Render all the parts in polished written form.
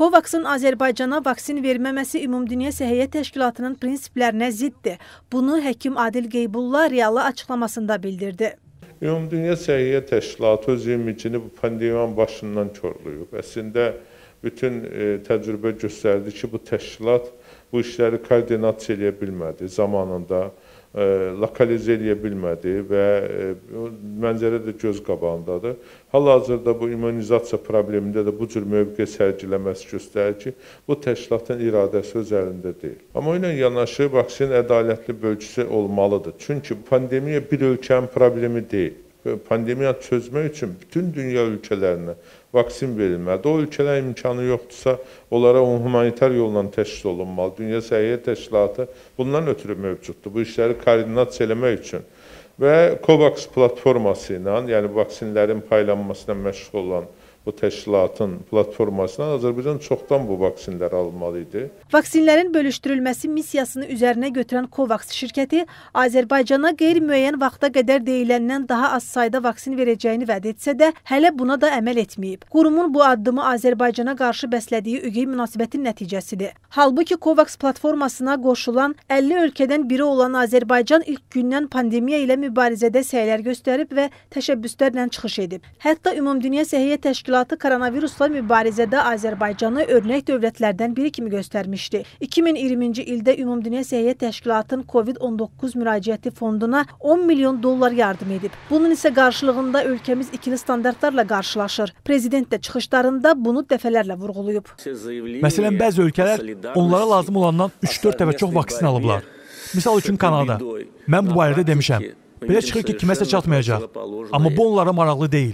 COVAX-ın Azərbaycana vaksin verməməsi Ümumdüniyə Səhiyyət Təşkilatının prinsiplərinə ziddir. Bunu Həkim Adil Qeybulla reallı açıqlamasında bildirdi. Ümumdüniyə Səhiyyət Təşkilatı öz imicini bu pandemiyanın başından korlayıb. Əslində bütün təcrübə göstərdi ki, bu təşkilat bu işləri koordinasiya eləyə bilmədi zamanında, lokalizə eləyə bilmədi və mənzərə də göz qabağındadır. Hal-hazırda bu immunizasiya problemində də bu cür mövqe sərgiləməsi göstərir ki, bu təşkilatın iradəsi öz əlində deyil. Amma ilə yanaşı vaksin ədalətli bölgüsü olmalıdır. Çünki pandemiya bir ölkənin problemi deyil. Pandemiya çözmək üçün bütün dünya ölkələrinə vaksin verilməlidir. O ölkələr imkanı yoxdursa, onlara humanitar yolla təşkil olunmalı. Dünya Səhiyyə Təşkilatı bundan ötürü mövcuddur. Bu işləri koordinasiya eləmək üçün. Və COVAX platforması ilə, yəni vaksinlərin paylanmasına məşğul olan bu təşkilatın platformasına Azərbaycan çoxdan bu vaksinləri almalı idi. Vaksinlərin bölüşdürülməsi missiyasını üzərinə götürən COVAX şirkəti Azərbaycana qeyri-müəyyən vaxta qədər deyiləndən daha az sayda vaksin verəcəyini vəd etsə də, hələ buna da əməl etməyib. Qurumun bu addımı Azərbaycana qarşı bəslədiyi ügey münasibətin nəticəsidir. Halbuki COVAX platformasına qoşulan 50 ölkədən biri olan Azərbaycan ilk gündən pandemiya ilə mübarizədə səylər göstərib və təşəbbüslərlə çıxış edib. Hətta Ümumdünya Səhiyyə Təşkilatı koronavirusla mübarizədə Azərbaycanı örnək dövlətlərdən biri kimi göstərmişdi. 2020-ci ildə Ümumdünya Səhiyyət Təşkilatının COVID-19 müraciəti fonduna 10 milyon dollar yardım edib. Bunun isə qarşılığında ölkəmiz ikili standartlarla qarşılaşır. Prezident də çıxışlarında bunu dəfələrlə vurğulayıb. Məsələn, bəzi ölkələr onlara lazım olandan 3-4 dəfə çox vaksin alıblar. Misal üçün Kanada. Mən bu barədə demişəm. Belə çıxır ki, kiməsə çatmayacaq. Amma bu onlara maraqlı deyil.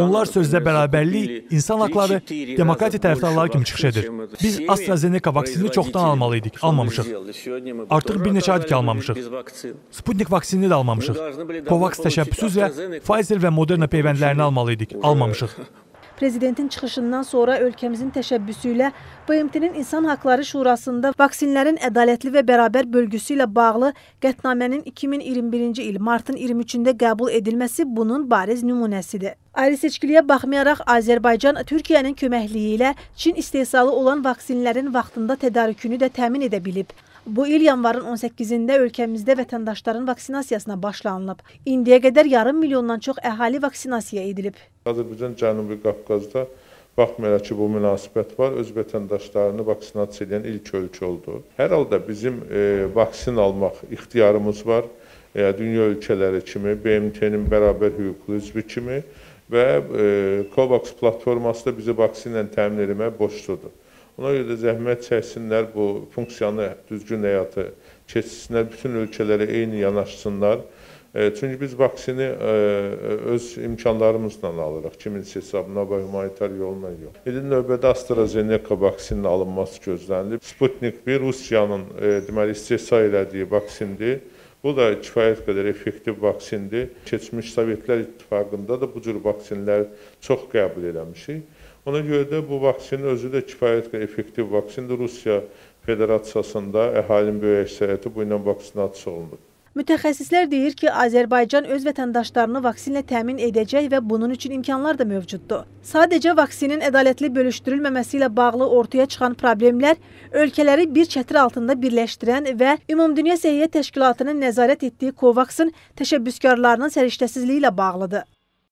Onlar sözdə bərabərlik, insan haqları, demokratiya tərəfdarları kimi çıxış edir. Biz AstraZeneca vaksinini çoxdan almalıydıq, almamışıq. Artıq bir neçə aydır ki, almamışıq. Sputnik vaksinini də almamışıq. COVAX təşəbbüsü üzrə Pfizer və Moderna peyvəndlərini almalıydıq, almamışıq. Prezidentin çıxışından sonra ölkəmizin təşəbbüsü ilə BMT-nin İnsan Hakları Şurasında vaksinlərin ədalətli və bərabər bölgüsü ilə bağlı qətnamənin 2021-ci il martın 23-də qəbul edilməsi bunun bariz nümunəsidir. Ayrı seçkiliyə baxmayaraq, Azərbaycan Türkiyənin köməkliyi ilə Çin istehsalı olan vaksinlərin vaxtında tədarükünü də təmin edə bilib. Bu il yanvarın 18-də ölkəmizdə vətəndaşların vaksinasiyasına başlanılıb. İndiyə qədər yarım milyondan çox əhali vaksinasiya edilib. Azərbaycan Cənubi Qafqazda baxmayaraq ki, bu münasibət var, öz vətəndaşlarını vaksinasiya edən ilk ölkə oldu. Hər halda bizim vaksin almaq ixtiyarımız var, dünya ölkələri kimi, BMT-nin bərabər hüquqlu üzvü kimi və COVAX platforması da bizi vaksinlə təmin etməyə borcludur. Ona görə də zəhmət çəksinlər, bu funksiyanı, düzgün həyatı keçsinlər, bütün ölkələrə eyni yanaşsınlar. Çünki biz vaksini öz imkanlarımızla alırıq, kiminsə hesabına və humanitar yolla yox. İndi növbədə AstraZeneca vaksininin alınması gözlənilir. Sputnik 1 Rusiyanın istehsal elədiyi vaksindir. Bu da kifayət qədər effektiv vaksindir. Keçmiş Sovetlər İttifaqında da bu cür vaksinlər çox qəbul eləmişik. Ona görə də bu vaksinin özü də kifayət qədər effektiv vaksindir. Rusiya Federasiyasında əhalinin böyük əksəriyyəti bu ilə vaksinasiya olunur. Mütəxəssislər deyir ki, Azərbaycan öz vətəndaşlarını vaksinlə təmin edəcək və bunun üçün imkanlar da mövcuddur. Sadəcə vaksinin ədalətli bölüşdürülməməsi ilə bağlı ortaya çıxan problemlər ölkələri bir çətir altında birləşdirən və Ümumdünya Səhiyyə Təşkilatının nəzarət etdiyi COVAX-ın təşəbbüskarlarının səriştəsizliyi ilə bağlıdır.